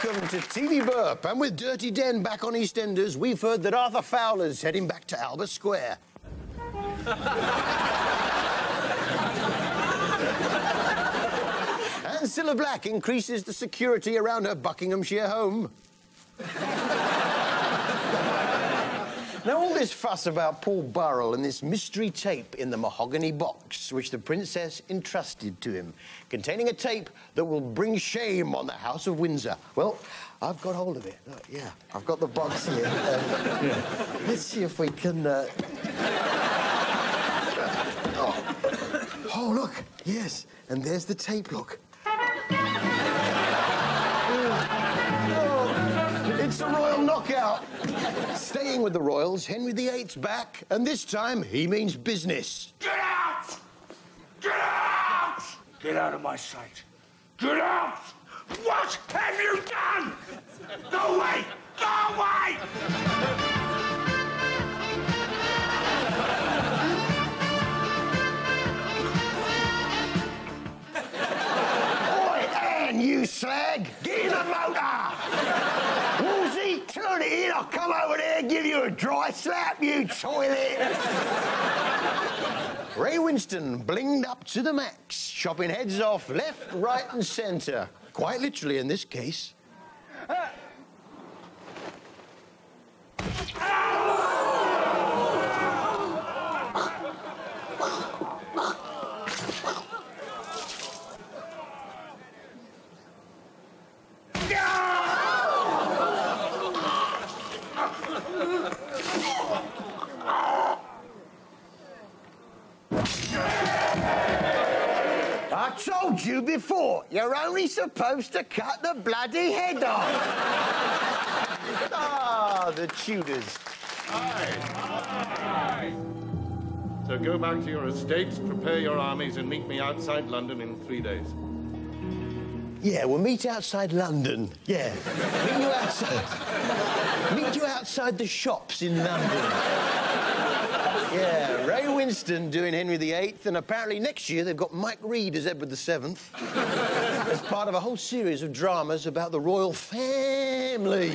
Welcome to TV Burp, and with Dirty Den back on EastEnders, we've heard that Arthur Fowler's heading back to Albert Square. And Cilla Black increases the security around her Buckinghamshire home. Now, all this fuss about Paul Burrell and this mystery tape in the mahogany box, which the Princess entrusted to him, containing a tape that will bring shame on the House of Windsor. Well, I've got hold of it. Look, yeah, I've got the box here. Let's see if we can... Oh, look, yes, and there's the tape, look. It's a royal knockout. Staying with the royals, Henry VIII's back, and this time he means business. Get out! Get out! Get out of my sight. Get out! What have you done? Go away! Go away! Oi, Anne, you slag! Get in the motor! Turn it in, I'll come over there and give you a dry slap, you toilet! Ray Winstone blinged up to the max, chopping heads off left, right and centre. Quite literally in this case. You before, you're only supposed to cut the bloody head off. Ah, the Tudors. Aye. Aye. So go back to your estates, prepare your armies, and meet me outside London in 3 days. Yeah, we'll meet outside London. Yeah. Meet you outside the shops in London. Yeah, Ray Winstone doing Henry VIII, and apparently next year they've got Mike Reid as Edward VII as part of a whole series of dramas about the royal family.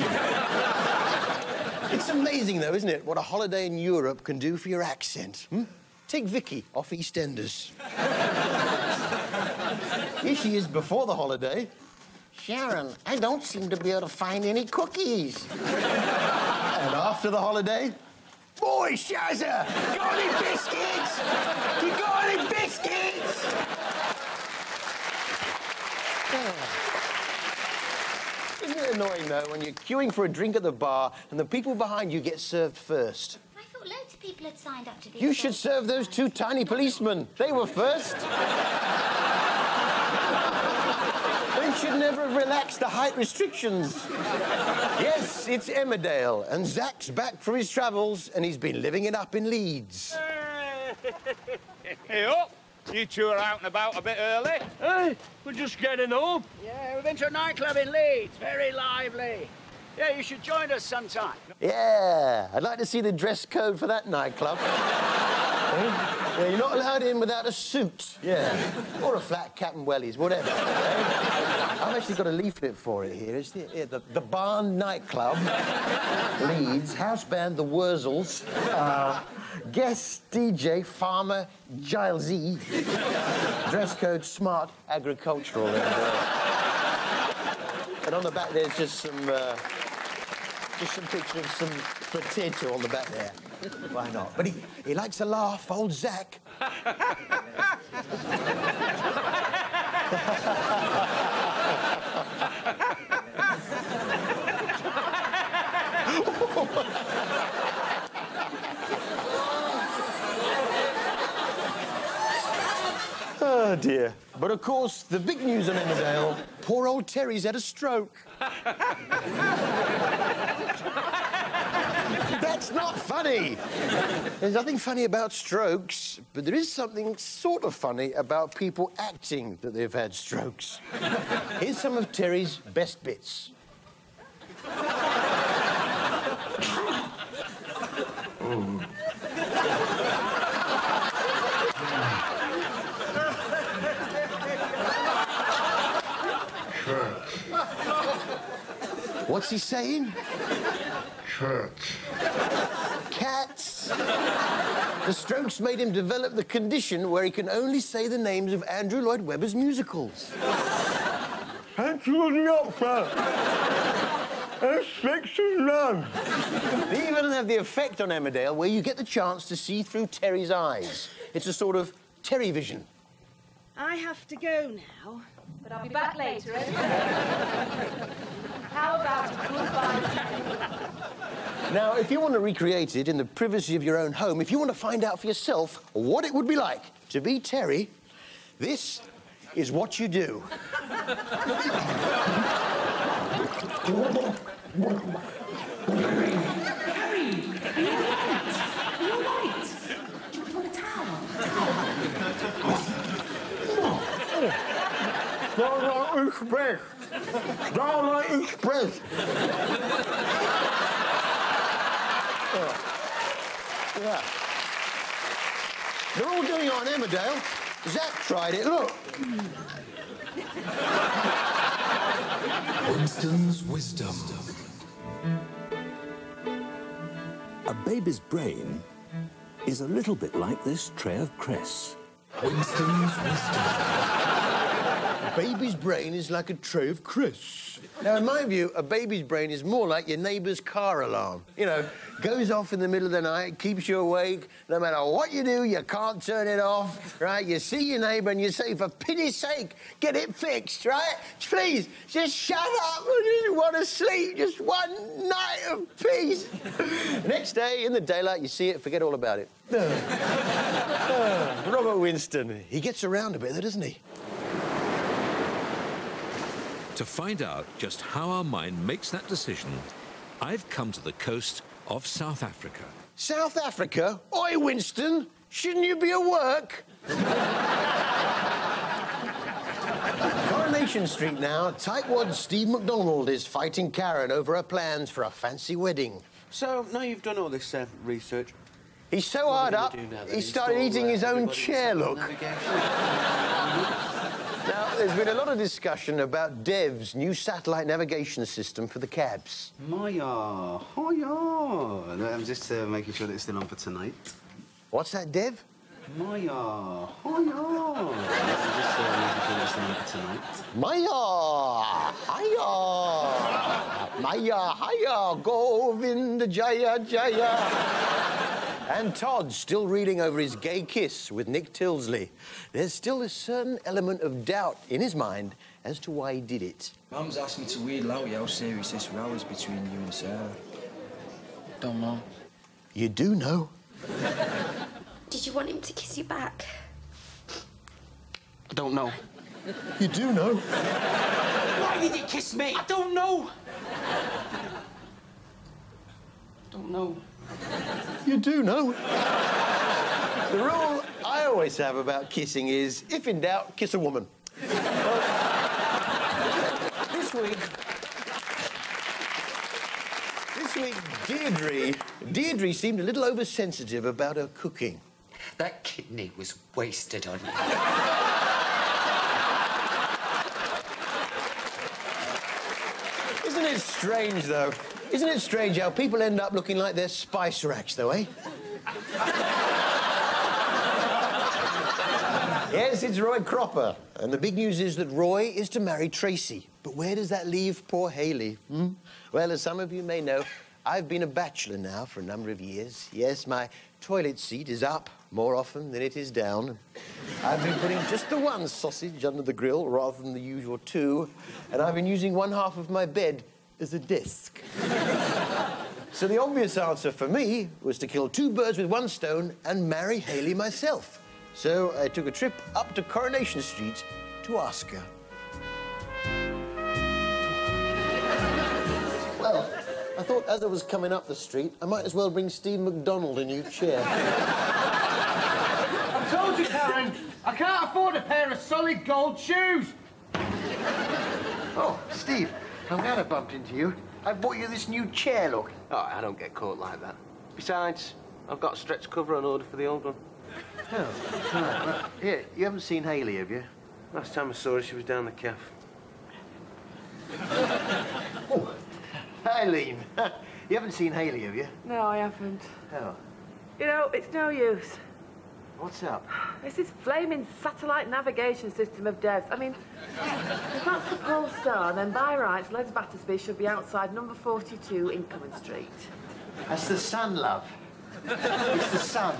It's amazing, though, isn't it, what a holiday in Europe can do for your accent? Hmm? Take Vicky off EastEnders. Here she is before the holiday. Sharon, I don't seem to be able to find any cookies. And after the holiday... Boy, Shazza! Got any biscuits? You got any biscuits? Oh. Isn't it annoying, though, when you're queuing for a drink at the bar and the people behind you get served first? I thought loads of people had signed up to be... You should serve those two tiny policemen. They were first. Should never have relaxed the height restrictions. Yes, it's Emmerdale, and Zach's back from his travels, and he's been living it up in Leeds. Hey up! You two are out and about a bit early. Hey, we're just getting home. Yeah, we've been to a nightclub in Leeds. Very lively. Yeah, you should join us sometime. Yeah, I'd like to see the dress code for that nightclub. Yeah, you're not allowed in without a suit. Yeah. Or a flat cap and wellies, whatever. I've actually got a leaflet for it here. It's the Barn Nightclub, Leeds, house band the Wurzels, guest DJ Farmer Giles. Dress code smart agricultural. And on the back there's just some picture of some potato on the back there. Why not? But he likes to laugh, old Zach. Oh, dear. But, of course, the big news on Emmerdale, poor old Terry's had a stroke. That's not funny. There's nothing funny about strokes, but there is something sort of funny about people acting that they've had strokes. Here's some of Terry's best bits. Mm. What's he saying? Cats. Cats? The Strokes made him develop the condition where he can only say the names of Andrew Lloyd Webber's musicals. Andrew and Sex and Love. They even have the effect on Emmerdale where you get the chance to see through Terry's eyes. It's a sort of Terry vision. I have to go now, but I'll be back later, eh? How about a goodbye? Now, if you want to recreate it in the privacy of your own home, if you want to find out for yourself what it would be like to be Terry, this is what you do. Harry, are you all right? Are you all right? Do you want a towel? Starlight Express. Starlight Express. Yeah. They're all doing it on Emmerdale. Zach tried it. Look. Winston's Wisdom. A baby's brain is a little bit like this tray of cress. Winston's Wisdom. A baby's brain is like a tray of cress. Now, in my view, a baby's brain is more like your neighbour's car alarm. You know, goes off in the middle of the night, keeps you awake. No matter what you do, you can't turn it off, right? You see your neighbour and you say, for pity's sake, get it fixed, right? Please, just shut up. I just want to sleep. Just one night of peace. Next day, in the daylight, you see it, forget all about it. Robert Winston, he gets around a bit, though, doesn't he? To find out just how our mind makes that decision, I've come to the coast of South Africa. South Africa? Oi, Winston, shouldn't you be at work? Coronation Street now, tightwad Steve McDonald is fighting Karen over her plans for a fancy wedding. So, now you've done all this research, he's so hard up, he started eating his own chair, look. Now, there's been a lot of discussion about Dev's new satellite navigation system for the cabs. Hiya, hiya. I'm just making sure that it's still on for tonight. What's that, Dev? Hiya, hiya. I'm just making sure that it's still on for tonight. Hiya, hiya. Maya, hiya, Govinda Jaya, Jaya. And Todd's still reading over his gay kiss with Nick Tilsley. There's still a certain element of doubt in his mind as to why he did it. Mum's asked me to wheel out how serious this row is between you and Sarah. Don't know. You do know. Did you want him to kiss you back? I don't know. You do know. Why did you kiss me? I don't know. I don't know. You do know. The rule I always have about kissing is, if in doubt, kiss a woman. This week, Deirdre seemed a little oversensitive about her cooking. That kidney was wasted on you. Isn't it strange, though? Isn't it strange how people end up looking like they're spice racks, though, eh? Yes, it's Roy Cropper. And the big news is that Roy is to marry Tracy. But where does that leave poor Hayley? Hmm? Well, as some of you may know, I've been a bachelor now for a number of years. Yes, my toilet seat is up more often than it is down. I've been putting just the one sausage under the grill rather than the usual two, and I've been using one half of my bed as a desk. So the obvious answer for me was to kill two birds with one stone and marry Hayley myself. So I took a trip up to Coronation Street to ask her. Well, I thought as I was coming up the street, I might as well bring Steve McDonald a new chair. I told you, Karen, I can't afford a pair of solid gold shoes. Oh, Steve, I'm glad I bumped into you. I bought you this new chair, look. Oh, I don't get caught like that. Besides, I've got a stretch cover on order for the old one. Oh, right. Well, yeah, you haven't seen Hayley, have you? Last time I saw her, she was down the calf. Oh. Eileen. You haven't seen Hayley, have you? No, I haven't. Oh. You know, it's no use. What's up? It's this flaming satellite navigation system of Dev's. I mean, if that's the pole star, then by rights, Les Battersby should be outside number 42 Incoming Street. That's the sun, love. It's the sun.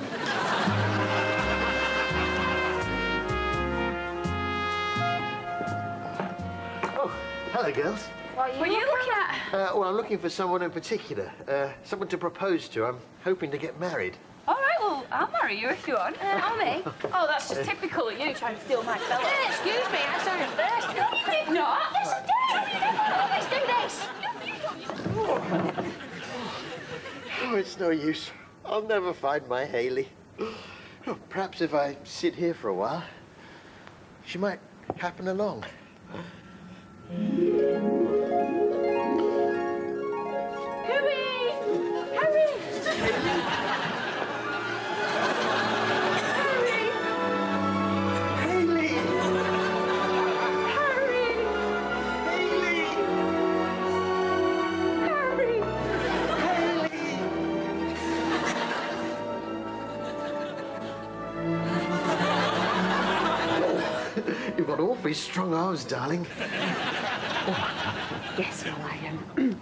Hello, girls. What are you looking at? Well, I'm looking for someone in particular. Someone to propose to. I'm hoping to get married. All right, well, I'll marry you if you want. I'll me. Oh, that's just typical of you trying to steal my fella. Excuse me, I sound embarrassed. No, you did not. Yes, you did. Let's do this. Oh, it's no use. I'll never find my Hayley. Oh, perhaps if I sit here for a while, she might happen along. Hooray! Hurry! Hayley! Hurry! Hayley! Hurry! Hayley! You've got awfully strong arms, darling. Oh. Yes, how I am.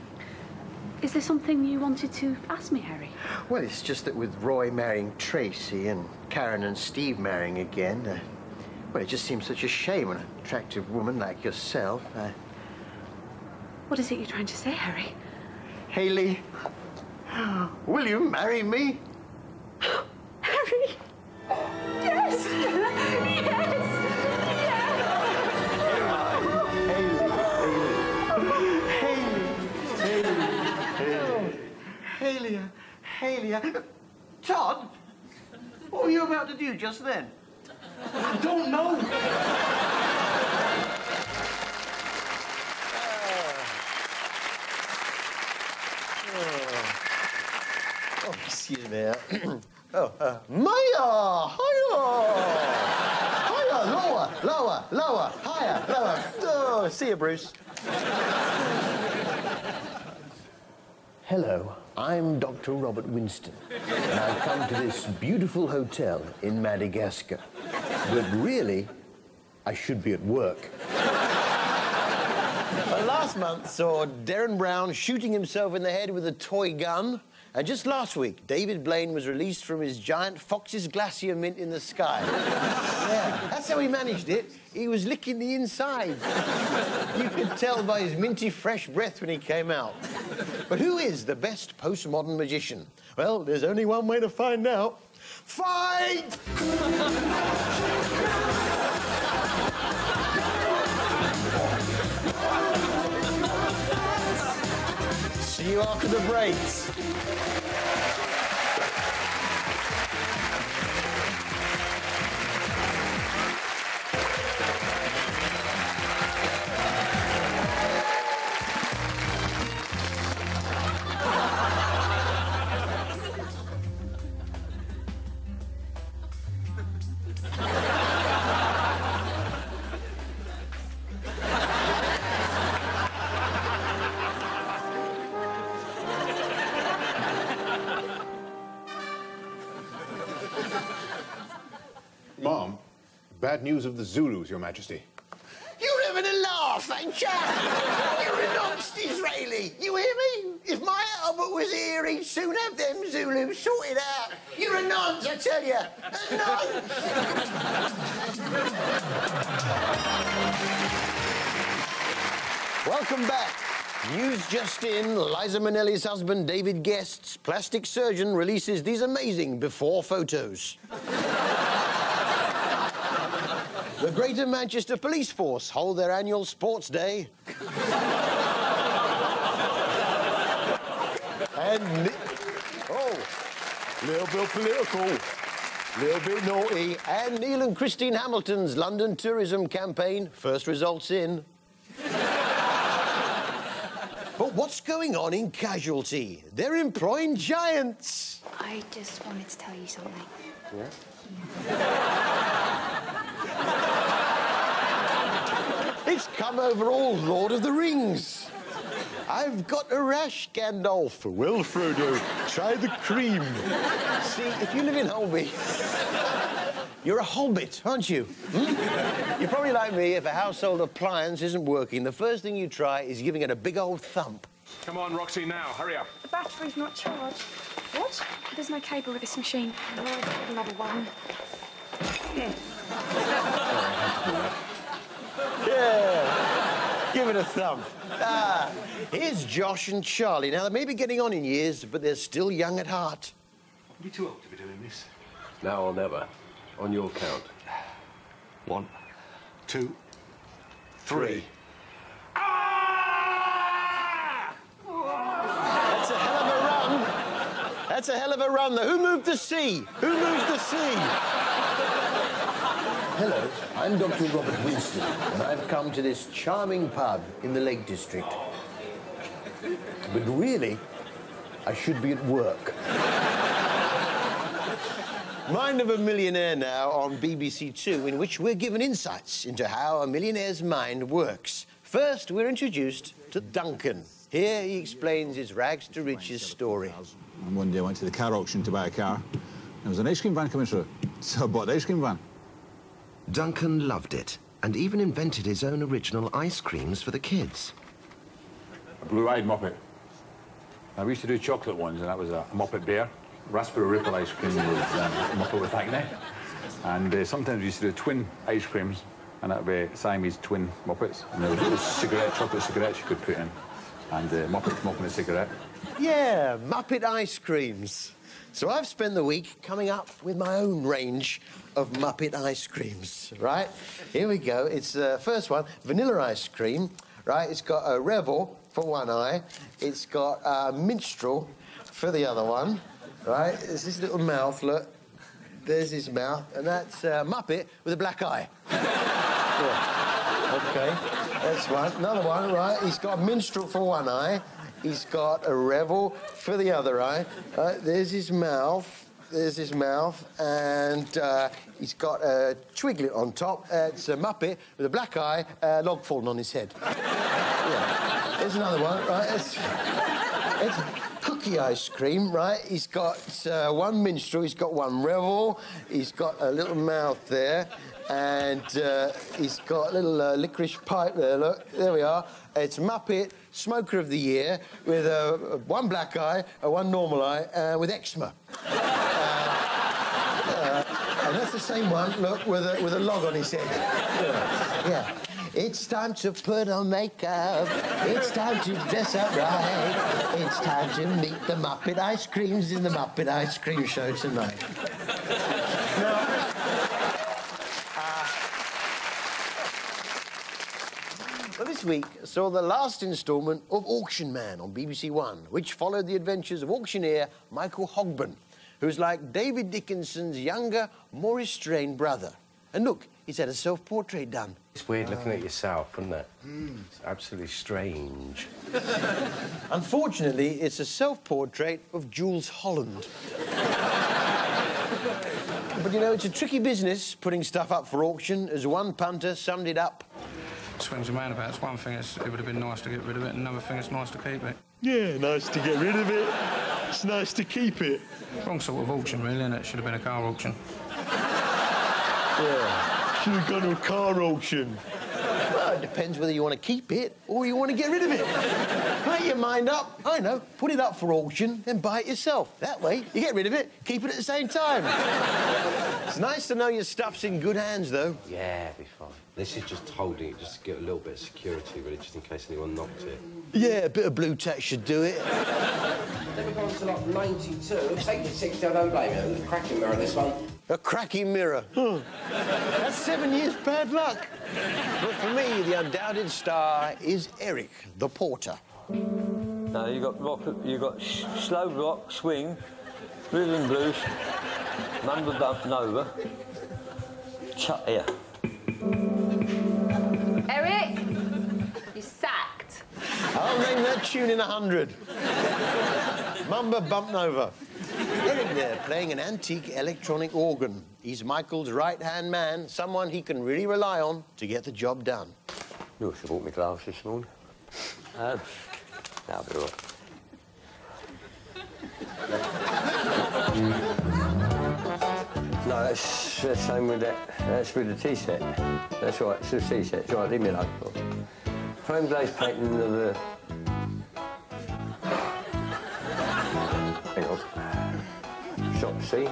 Is there something you wanted to ask me, Harry? Well, it's just that with Roy marrying Tracy and Karen and Steve marrying again, well, it just seems such a shame on an attractive woman like yourself. What is it you're trying to say, Harry? Hayley, will you marry me? Harry! Yes! Yes! Hayley, Hayley, Todd, what were you about to do just then? I don't know. Oh, excuse me. Oh, Maya, higher, higher, lower, lower, lower, higher, lower. Oh, see you, Bruce. Hello. I'm Dr. Robert Winston, and I've come to this beautiful hotel in Madagascar. But really, I should be at work. Well, last month saw Derren Brown shooting himself in the head with a toy gun. And just last week, David Blaine was released from his giant Fox's Glacier Mint in the Sky. Yeah, that's how he managed it. He was licking the inside. You could tell by his minty fresh breath when he came out. But who is the best postmodern magician? Well, there's only one way to find out. Fight! See you after the breaks. Bad news of the Zulus, Your Majesty. You're having a laugh, ain't you? You're an honest Israeli. You hear me? If my Albert was here, he'd soon have them Zulus sorted out. You're a nonce, I tell you. A nonce. Welcome back. News just in, Liza Minnelli's husband, David Guest's plastic surgeon, releases these amazing before photos. The Greater Manchester Police Force hold their annual sports day. And... oh, little bit political, little bit naughty. And Neil and Christine Hamilton's London tourism campaign, first results in. But what's going on in Casualty? They're employing giants. I just wanted to tell you something. Yeah? Yeah. It's come over all Lord of the Rings. I've got a rash, Gandalf. Well, Frodo, try the cream. See, if you live in Holby, you're a hobbit, aren't you? Hmm? You're probably like me. If a household appliance isn't working, the first thing you try is giving it a big old thump. Come on, Roxy, now. Hurry up. The battery's not charged. What? There's no cable with this machine. Oh, I've got another one. Yeah. Give it a thump. Ah, here's Josh and Charlie. Now, they may be getting on in years, but they're still young at heart. You'd be too old to be doing this. Now or never. On your count. 1, 2, 3. That's a hell of a run, though. Who moved the sea? Who moved the sea? Hello, I'm Dr. Robert Winston, and I've come to this charming pub in the Lake District. But really, I should be at work. Mind of a Millionaire now on BBC Two, in which we're given insights into how a millionaire's mind works. First, we're introduced to Duncan. Here he explains his rags to riches story. And one day I went to the car auction to buy a car. There was an ice cream van coming through, so I bought the ice cream van. Duncan loved it, and even invented his own original ice creams for the kids. A blue-eyed Muppet. Now, we used to do chocolate ones, and that was a Muppet bear. Raspberry Ripple ice cream was Muppet with acne. And sometimes we used to do twin ice creams, and that would be Siamese twin Muppets. And there was little chocolate cigarettes you could put in. And Muppet smoking a cigarette. Yeah, Muppet ice creams. So I've spent the week coming up with my own range of Muppet ice creams, right? Here we go. It's the first one, vanilla ice cream, right? It's got a Rebel for one eye. It's got a Minstrel for the other one, right? There's this little mouth, look. There's his mouth, and that's Muppet with a black eye. Yeah. OK. That's one. Another one, right? He's got a Minstrel for one eye. He's got a Rebel for the other eye. There's his mouth. There's his mouth. And he's got a Twiglet on top. It's a Muppet with a black eye, a log falling on his head. Yeah. There's another one, right? It's cookie ice cream, right? He's got one Minstrel. He's got one Rebel. He's got a little mouth there. And he's got a little licorice pipe there, look. There we are. It's Muppet, Smoker of the Year, with one black eye, one normal eye, with eczema. And that's the same one, look, with a log on his head. Yeah. It's time to put on makeup. It's time to dress up right. It's time to meet the Muppet ice creams in the Muppet Ice Cream Show tonight. Well, this week saw the last instalment of Auction Man on BBC One, which followed the adventures of auctioneer Michael Hogburn, who's like David Dickinson's younger, more restrained brother. And look, he's had a self-portrait done. It's weird looking at yourself, isn't it? Mm. It's absolutely strange. Unfortunately, it's a self-portrait of Jules Holland. But, you know, it's a tricky business putting stuff up for auction, as one punter summed it up. Swings and roundabouts. One thing is, it would have been nice to get rid of it, and another thing is nice to keep it. Yeah, nice to get rid of it. It's nice to keep it. Wrong sort of auction, really, isn't it? Should have been a car auction. Yeah. Should have gone to a car auction. Well, it depends whether you want to keep it or you want to get rid of it. Make your mind up. I know. Put it up for auction, then buy it yourself. That way, you get rid of it, keep it at the same time. It's nice to know your stuff's in good hands, though. Yeah, it'd be fine. This is just holding it, just to get a little bit of security, really, just in case anyone knocked it. Yeah, a bit of blue tack should do it. Then we go on to, like, 92. Take the 60, I don't blame you. A cracking mirror, this one. A cracking mirror? Huh. That's 7 years bad luck. But for me, the undoubted star is Eric, the porter. Now, you got slow rock, swing, rhythm blues. Number bump over. Chuck here. Eric, you're sacked. I'll ring that tune in 100. Mumba bumped over. Eric there playing an antique electronic organ. He's Michael's right-hand man, someone he can really rely on to get the job done. You should have bought me gloves this morning. That'll be all right. No, that's the same with that. That's with the tea set. That's right, it's the tea set. It's right, leave me alone. Frame glaze pattern of the... Hang on. Shop C.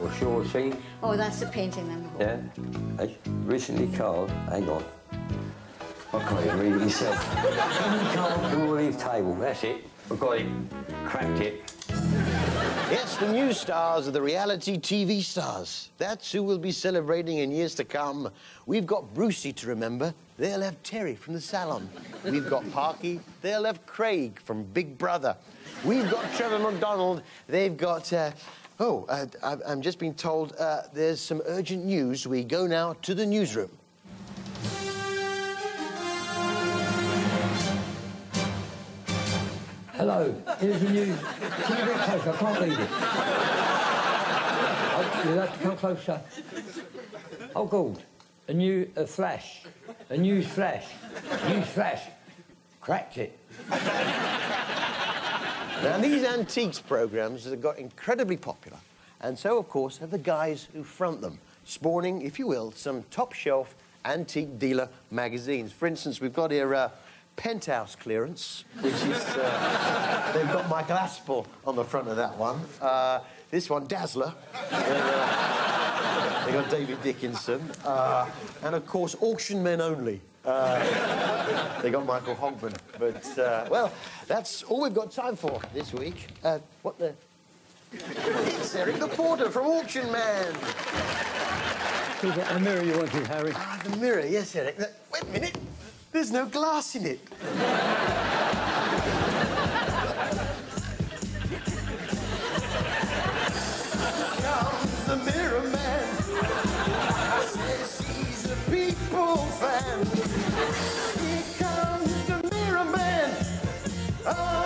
Or shore C. Oh, that's the painting then. Yeah. Hey, recently carved. Hang on. I can't even read it myself. Carved the table, that's it. I've got it. Cracked it. Yes, the new stars are the reality TV stars. That's who we'll be celebrating in years to come. We've got Brucey to remember. They'll have Terry from The Salon. We've got Parky. They'll have Craig from Big Brother. We've got Trevor McDonald. They've got... I'm just being told there's some urgent news. We go now to the newsroom. Hello, here's the news. Come a bit closer, I can't read it. You'll have to come closer. Oh, God. A news flash. Cracked it. Now, these antiques programmes have got incredibly popular, and so, of course, have the guys who front them, spawning, if you will, some top-shelf antique dealer magazines. For instance, we've got here... Penthouse Clearance, which is... they've got Michael Aspel on the front of that one. This one, Dazzler. They've got David Dickinson. And, of course, Auction Men Only. They got Michael Hogburn. But, well, that's all we've got time for this week. What the... It's Eric the Porter from Auction Man. The mirror you wanted, Harry. Ah, the mirror, yes, Eric. Wait a minute. There's no glass in it. Comes the mirror man. Says he's a people fan. Here comes the mirror man. Oh,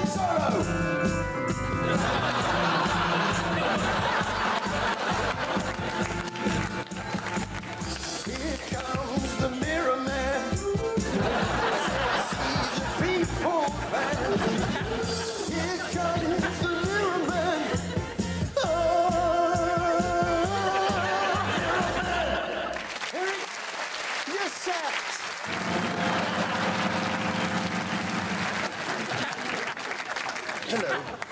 in sorrow.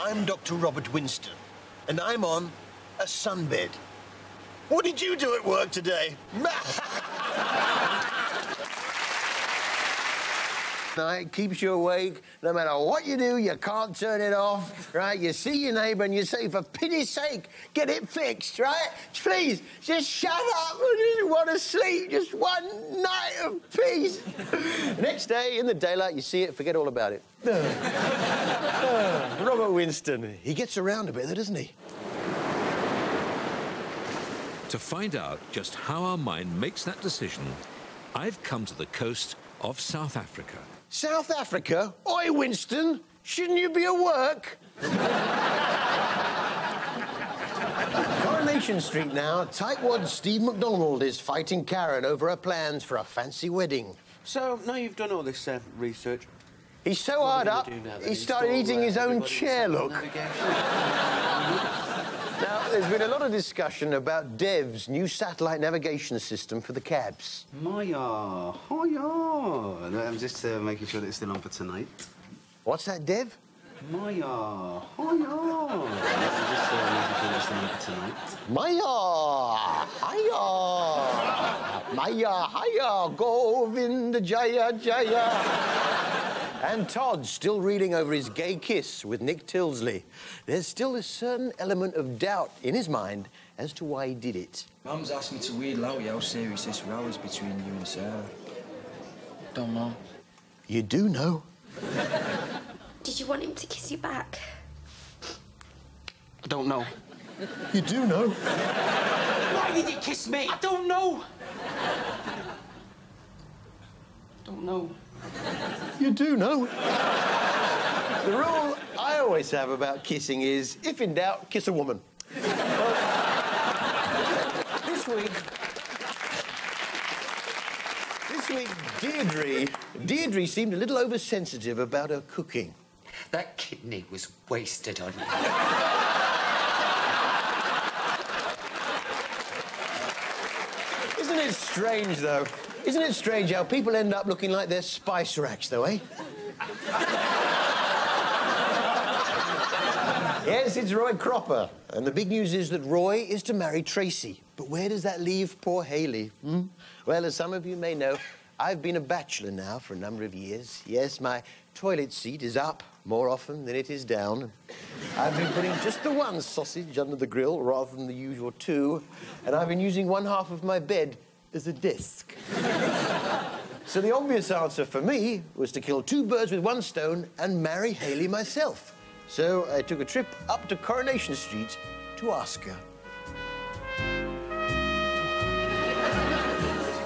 I'm Dr. Robert Winston, and I'm on a sunbed. What did you do at work today? It keeps you awake. No matter what you do, you can't turn it off, right? You see your neighbour and you say, for pity's sake, get it fixed, right? Please, just shut up. I just want to sleep. Just one night of peace. Next day, in the daylight, you see it, forget all about it. Robert Winston, he gets around a bit, though, doesn't he? To find out just how our mind makes that decision, I've come to the coast of South Africa. South Africa? Oi, Winston, shouldn't you be at work? Coronation Street now, tightwad Steve McDonald is fighting Karen over her plans for a fancy wedding. So, now you've done all this research... He's so hard up, he started eating his own chair, look. Now, there's been a lot of discussion about Dev's new satellite navigation system for the cabs. Hiya. I'm just making sure that it's still on for tonight. What's that, Dev? Hiya. I'm just making sure that it's still on for tonight. Hiya. Govinda Jaya Jaya. And Todd's still reeling over his gay kiss with Nick Tilsley. There's still a certain element of doubt in his mind as to why he did it. Mum's asked me to wheedle out how serious this row is between you and Sarah. Don't know. You do know. Did you want him to kiss you back? I don't know. You do know. Why did you kiss me? I don't know. Don't know. You do know. The rule I always have about kissing is, if in doubt, kiss a woman. This week... This week, Deirdre seemed a little oversensitive about her cooking. That kidney was wasted on you. Isn't it strange, though? Isn't it strange how people end up looking like they're spice racks, though, eh? Yes, it's Roy Cropper. And the big news is that Roy is to marry Tracy. But where does that leave poor Hayley? Hmm? Well, as some of you may know, I've been a bachelor now for a number of years. Yes, my toilet seat is up more often than it is down. I've been putting just the one sausage under the grill rather than the usual two. And I've been using one half of my bed as a desk. So the obvious answer for me was to kill two birds with one stone and marry Hayley myself. So I took a trip up to Coronation Street to ask her.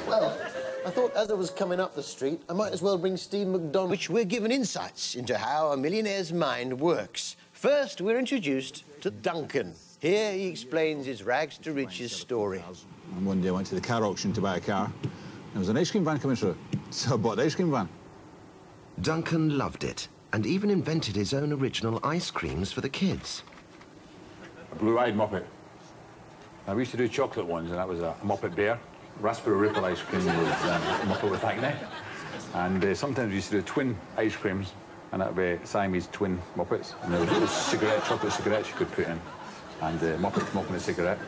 Well, I thought as I was coming up the street, I might as well bring Steve McDonald, which we're given insights into how a millionaire's mind works. First, we're introduced to Duncan. Here he explains his rags-to-riches story. And one day I went to the car auction to buy a car. There was an ice cream van coming through, so I bought the ice cream van. Duncan loved it, and even invented his own original ice creams for the kids. A blue-eyed Muppet. Now, we used to do chocolate ones, and that was a Muppet bear. Raspberry Ripple ice cream with Muppet with acne. And sometimes we used to do twin ice creams, and that would be Siamese twin Muppets. And there was little chocolate cigarettes you could put in. And Muppet a cigarette.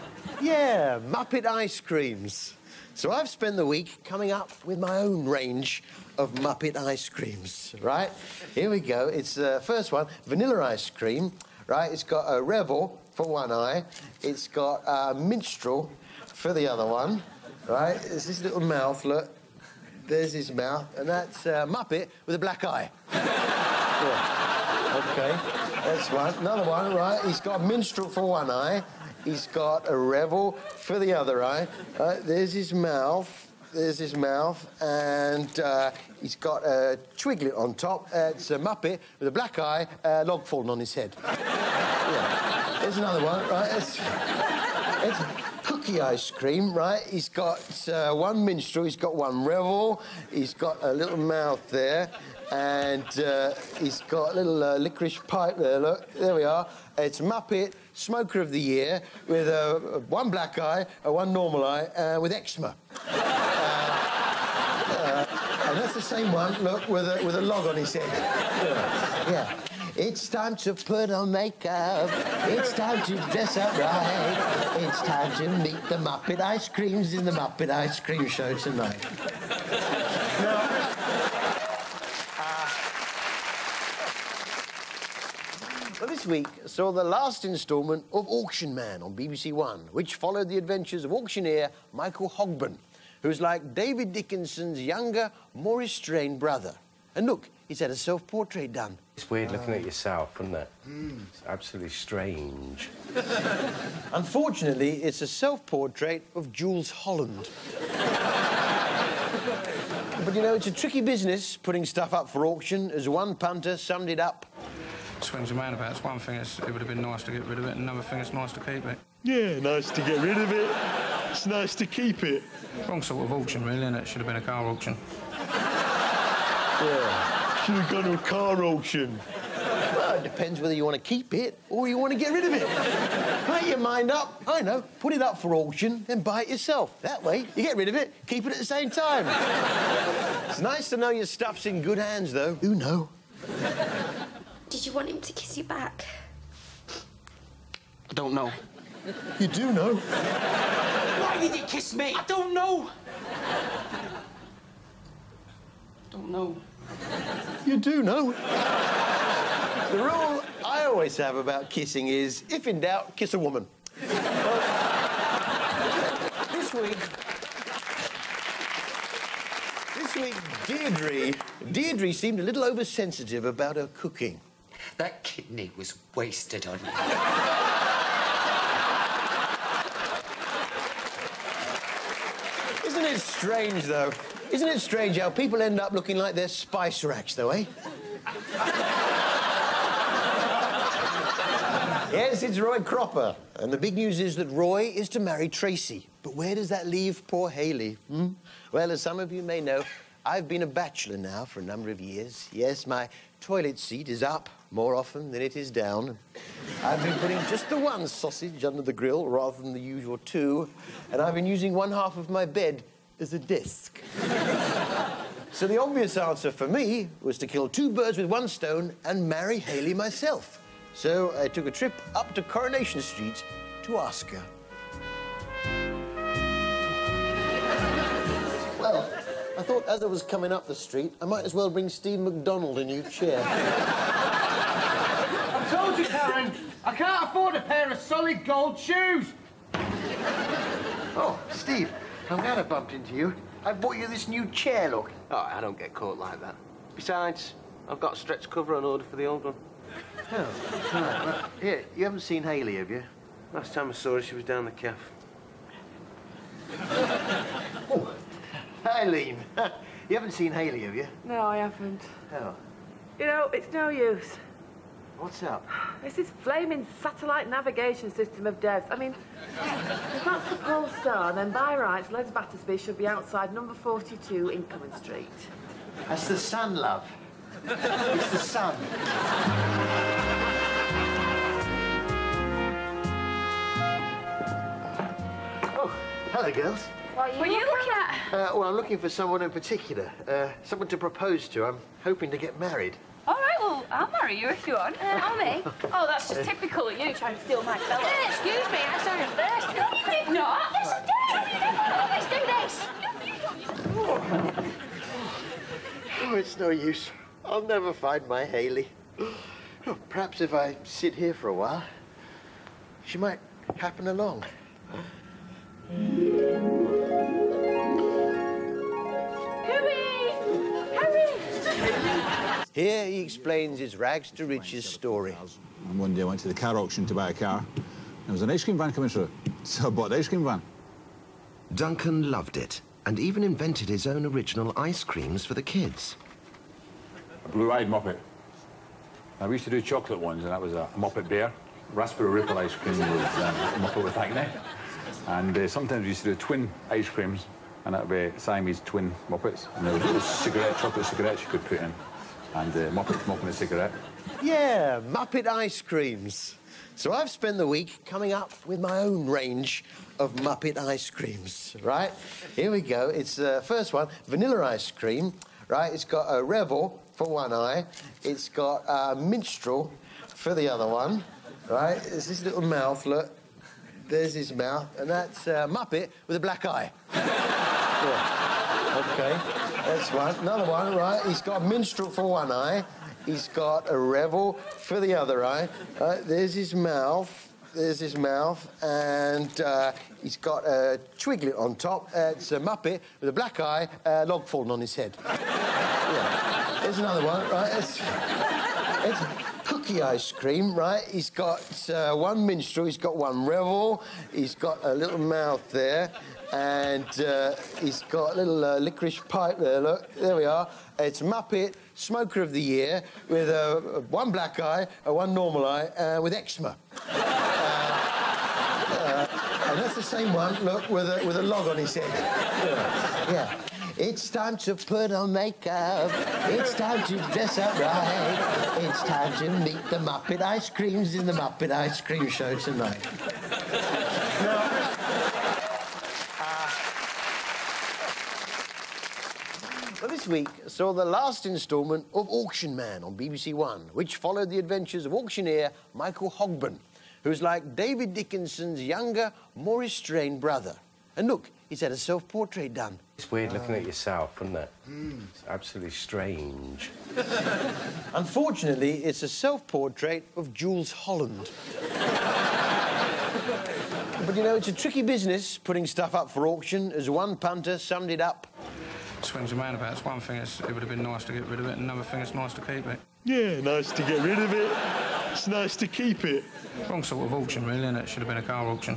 Yeah, Muppet ice creams. So I've spent the week coming up with my own range of Muppet ice creams, right? Here we go. It's the first one, vanilla ice cream, right? It's got a rebel for one eye. It's got a minstrel for the other one, right? There's this little mouth, look. There's his mouth, and that's a Muppet with a black eye. Yeah. OK, that's one. Another one, right? He's got a minstrel for one eye. He's got a rebel for the other eye. There's his mouth. There's his mouth. And he's got a twiglet on top. It's a Muppet with a black eye, a log falling on his head. Yeah. There's another one, right? It's cookie ice cream, right? He's got one minstrel, he's got one rebel. He's got a little mouth there. And he's got a little licorice pipe there, look. There we are. It's Muppet Smoker of the Year with one black eye, one normal eye, with eczema. And that's the same one, look, with a log on his head. Yeah. Yeah. It's time to put on makeup. It's time to dress up right. It's time to meet the Muppet ice creams in the Muppet Ice Cream Show tonight. Well, this week saw the last instalment of Auction Man on BBC One, which followed the adventures of auctioneer Michael Hogburn, who's like David Dickinson's younger, more restrained brother. And look, he's had a self-portrait done. It's weird looking at yourself, isn't it? Mm. It's absolutely strange. Unfortunately, it's a self-portrait of Jules Holland. But, you know, it's a tricky business putting stuff up for auction, as one punter summed it up. Swings around about. It's one thing, it would have been nice to get rid of it, and another thing, it's nice to keep it. Yeah, nice to get rid of it. It's nice to keep it. Wrong sort of auction, really, isn't it? Should have been a car auction. Yeah. Should have gone to a car auction. Well, it depends whether you want to keep it or you want to get rid of it. Make your mind up. I know. Put it up for auction, then buy it yourself. That way, you get rid of it, keep it at the same time. It's nice to know your stuff's in good hands, though. You know. Did you want him to kiss you back? I don't know. You do know. Why did you kiss me? I don't know. I don't know. You do know. The rule I always have about kissing is, if in doubt, kiss a woman. This week, Deirdre seemed a little oversensitive about her cooking. That kidney was wasted on you. Isn't it strange, though? Isn't it strange how people end up looking like they're spice racks, though, eh? Yes, it's Roy Cropper. And the big news is that Roy is to marry Tracy. But where does that leave poor Hayley? Hmm? Well, as some of you may know, I've been a bachelor now for a number of years. Yes, my toilet seat is up more often than it is down. I've been putting just the one sausage under the grill rather than the usual two. And I've been using one half of my bed as a desk. So the obvious answer for me was to kill two birds with one stone and marry Hayley myself. So I took a trip up to Coronation Street to ask her. Well, I thought as I was coming up the street, I might as well bring Steve McDonald a new chair. I told you, Karen, I can't afford a pair of solid gold shoes. Oh, Steve, I'm glad I bumped into you. I bought you this new chair, look. Oh, I don't get caught like that. Besides, I've got a stretch cover on order for the old one. Oh, right, well, yeah, you haven't seen Hayley, have you? Last time I saw her, she was down the calf. Oh, Eileen, you haven't seen Hayley, have you? No, I haven't. Oh. You know, it's no use. What's up? It's this flaming satellite navigation system of Dev's. I mean, if that's the Pole Star, then by rights, Les Battersby should be outside number 42 Incoming Street. That's the sun, love. It's the sun. Oh, hello, girls. What are you looking at? Well, I'm looking for someone in particular. Someone to propose to. I'm hoping to get married. All right, well, I'll marry you if you want. I'll me. Oh, that's just typical of you trying to steal my fella. Excuse me, I saw him first. No, you did not. Yes, you did. Always do this. Oh, it's no use. I'll never find my Hayley. Oh, perhaps if I sit here for a while, she might happen along. Here he explains his rags-to-riches story. And one day I went to the car auction to buy a car. There was an ice cream van coming through, so I bought the ice cream van. Duncan loved it and even invented his own original ice creams for the kids. A blue-eyed Muppet. Now, we used to do chocolate ones, and that was a Muppet bear. Raspberry Ripple ice cream was Muppet with acne. And sometimes we used to do twin ice creams, and that would be Siamese twin Muppets. And there was little cigarette, chocolate cigarettes you could put in. And Muppet smoking a cigarette. Yeah, Muppet ice creams. So I've spent the week coming up with my own range of Muppet ice creams, right? Here we go. It's the first one, vanilla ice cream, right? It's got a Rebel for one eye. It's got a Minstrel for the other one, right? There's this little mouth, look. There's his mouth. And that's Muppet with a black eye. Yeah. OK. That's one. Another one, right? He's got a Minstrel for one eye. He's got a Rebel for the other eye. There's his mouth. There's his mouth. And he's got a Twiglet on top. It's a Muppet with a black eye, a log falling on his head. Yeah. There's another one, right? It's cookie ice cream, right? He's got one Minstrel. He's got one Rebel. He's got a little mouth there. And he's got a little licorice pipe there, look. There we are. It's Muppet, Smoker of the Year, with one black eye, one normal eye, with eczema. And that's the same one, look, with a log on his head. Yeah. It's time to put on makeup. It's time to dress up right. It's time to meet the Muppet ice creams in the Muppet Ice Cream Show tonight. Well, this week saw the last instalment of Auction Man on BBC One, which followed the adventures of auctioneer Michael Hogburn, who's like David Dickinson's younger, more restrained brother. And look, he's had a self-portrait done. It's weird looking at yourself, isn't it? Mm. It's absolutely strange. Unfortunately, it's a self-portrait of Jules Holland. But, you know, it's a tricky business putting stuff up for auction, as one punter summed it up. Swings and roundabouts. One thing is, it would have been nice to get rid of it, and another thing is nice to keep it. Yeah, nice to get rid of it. It's nice to keep it. Wrong sort of auction, really, isn't it? Should have been a car auction.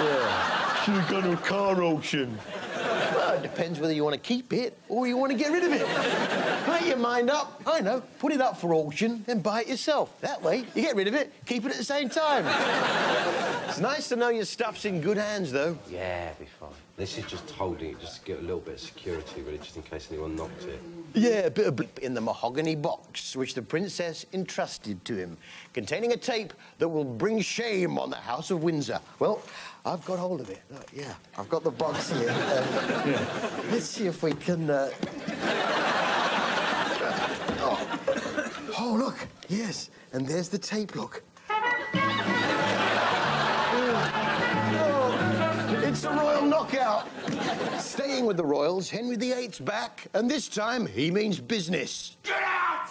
Yeah. Should have gone to a car auction. Well, It depends whether you want to keep it or you want to get rid of it. Make your mind up. I know. Put it up for auction and buy it yourself. That way, you get rid of it, keep it at the same time. It's nice to know your stuff's in good hands, though. Yeah, it'll be fine. This is just holding it, just to get a little bit of security, really, just in case anyone knocked it. Yeah, a bit of blip in the mahogany box, which the princess entrusted to him, containing a tape that will bring shame on the House of Windsor. Well, I've got hold of it. Look, yeah, I've got the box here. Yeah. Let's see if we can... Oh, look, yes, and there's the tape, look. It's a royal knockout. Staying with the royals, Henry VIII's back, and this time he means business. Get out!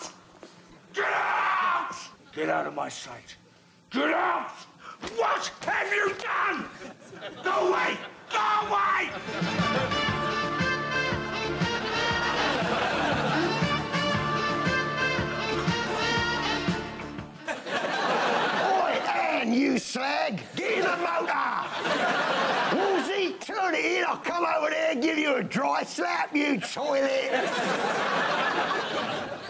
Get out! Get out of my sight. Get out! What have you done? Go away! Go away! Oi, Anne, you slag! Get in the motor! Woolsey, turn it in, I'll come over there and give you a dry slap, you toilet!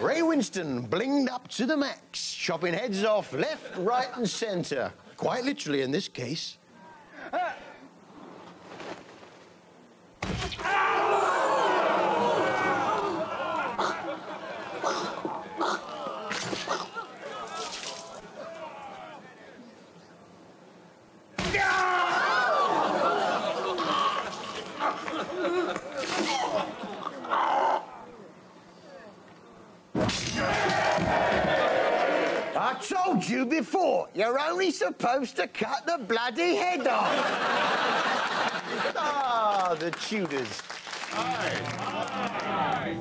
Ray Winstone blinged up to the max, chopping heads off left, right and centre. Quite literally in this case. I told you before, you're only supposed to cut the bloody head off. Ah, the Tudors. Aye. Aye.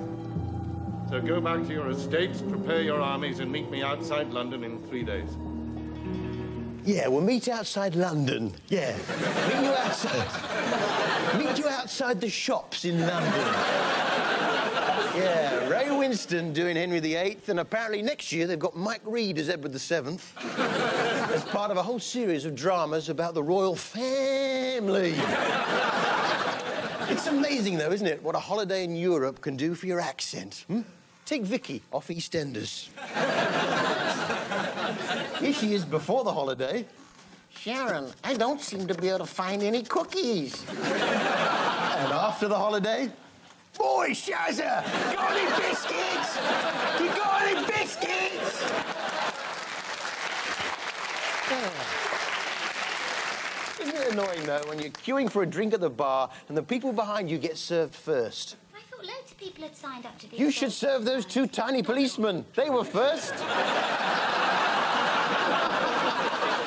So go back to your estates, prepare your armies, and meet me outside London in 3 days. Yeah, we'll meet outside London. Yeah. Meet you outside the shops in London. Yeah, Ray Winstone doing Henry VIII, and apparently next year they've got Mike Reid as Edward VII as part of a whole series of dramas about the royal family. It's amazing, though, isn't it, what a holiday in Europe can do for your accent? Hmm? Take Vicky off EastEnders. Here she is before the holiday. Sharon, I don't seem to be able to find any cookies. And after the holiday... Boy, Shazza! Got any biscuits? You got any biscuits? Oh. Isn't it annoying, though, when you're queuing for a drink at the bar and the people behind you get served first? I thought loads of people had signed up to be... You should serve those two tiny policemen. They were first.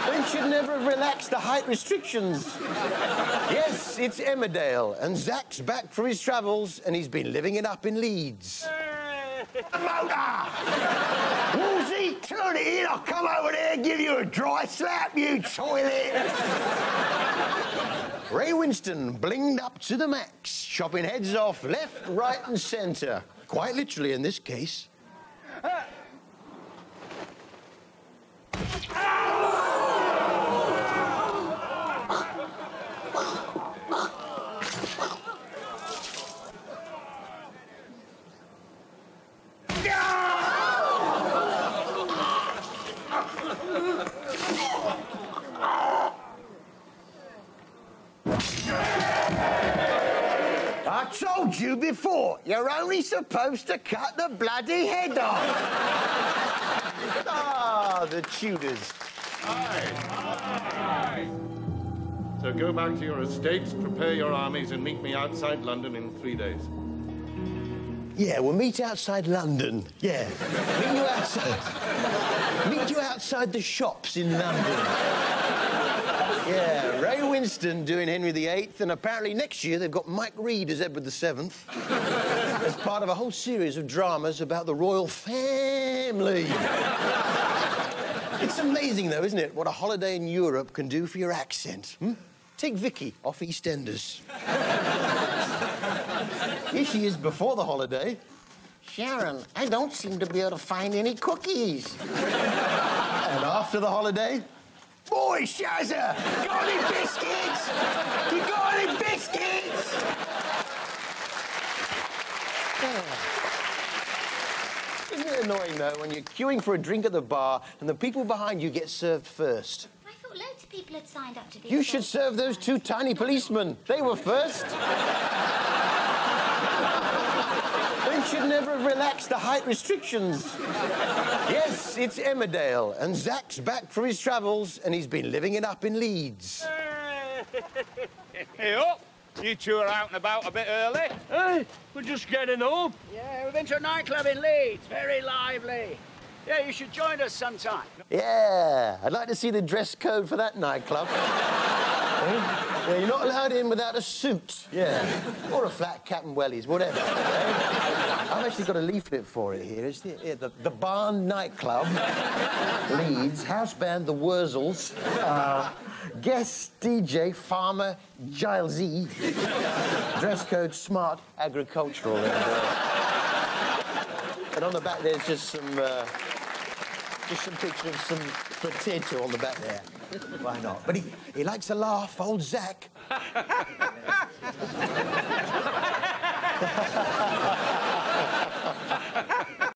They should never relax the height restrictions. Yes, it's Emmerdale, and Zach's back from his travels, and he's been living it up in Leeds. Motor! Woolsey, turn it in, I'll come over there and give you a dry slap, you toilet! Ray Winstone blinged up to the max, chopping heads off left, right and centre. Quite literally in this case. I told you before, you're only supposed to cut the bloody head off. Ah, the Tudors. Aye. Aye. So go back to your estates, prepare your armies, and meet me outside London in 3 days. Yeah, we'll meet outside London. Yeah. Meet you outside the shops in London. Yeah, Ray Winstone doing Henry VIII, and apparently next year they've got Mike Reid as Edward VII as part of a whole series of dramas about the royal family. It's amazing, though, isn't it, what a holiday in Europe can do for your accent? Hmm? Take Vicky off EastEnders. Here she is before the holiday. Sharon, I don't seem to be able to find any cookies. And after the holiday... Boy, Shazza! Got any biscuits? You got any biscuits? annoying, though, when you're queuing for a drink at the bar and the people behind you get served first. I thought loads of people had signed up to be... You should serve those two tiny policemen. They were first. They should never relax the height restrictions. Yes, it's Emmerdale, and Zach's back from his travels, and he's been living it up in Leeds. Hey, up. You two are out and about a bit early. Hey, we're just getting home. Yeah, we've been to a nightclub in Leeds. Very lively. Yeah, you should join us sometime. Yeah, I'd like to see the dress code for that nightclub. Yeah, you're not allowed in without a suit. Yeah, or a flat cap and wellies, whatever. I've actually got a leaflet for it here. It's the Barn Nightclub, Leeds, house band the Wurzels, guest DJ Farmer Giles, dress code smart agricultural. And on the back there's just some picture of some potato on the back there. Why not? But he likes a laugh, old Zach.